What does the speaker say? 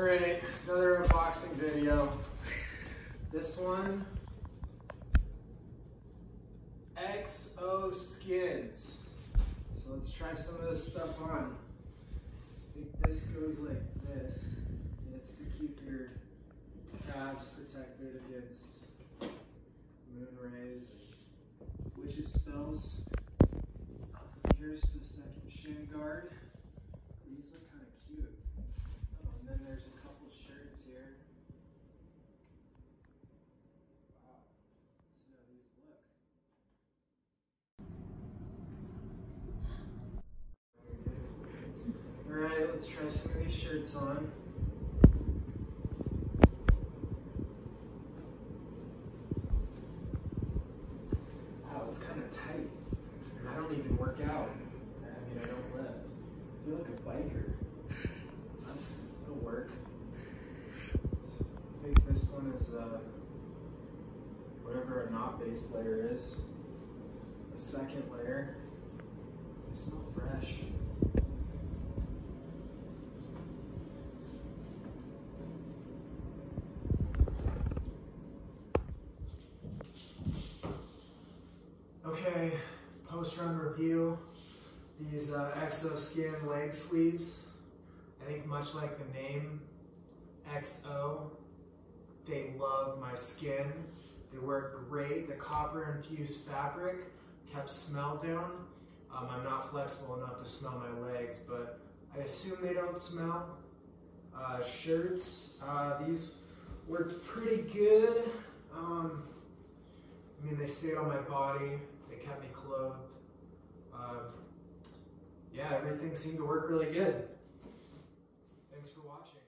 Alright, another unboxing video. This one, XO Skins. So let's try some of this stuff on. I think this goes like this. It's to keep your calves protected against moon rays and witches spells. Here's the second shin guard. These look kind of cute. Oh, and then there's a couple shirts here. Wow, let's see how these look. Alright, let's try some of these shirts on. Wow, it's kind of tight. I don't even work out. I mean, I don't lift. I feel like a biker. That's gonna work. I think this one is whatever a knot base layer is. The second layer. They smell fresh. Okay. Post-run review, these XO Skin leg sleeves, I think much like the name XO, they love my skin. They work great. The copper infused fabric kept smell down. I'm not flexible enough to smell my legs, but I assume they don't smell. Shirts, these worked pretty good. I mean, they stayed on my body. They kept me clothed. Yeah, everything seemed to work really good. Thanks for watching.